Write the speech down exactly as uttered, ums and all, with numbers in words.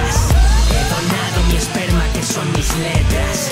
cosas. He donado mi esperma, que son mis letras.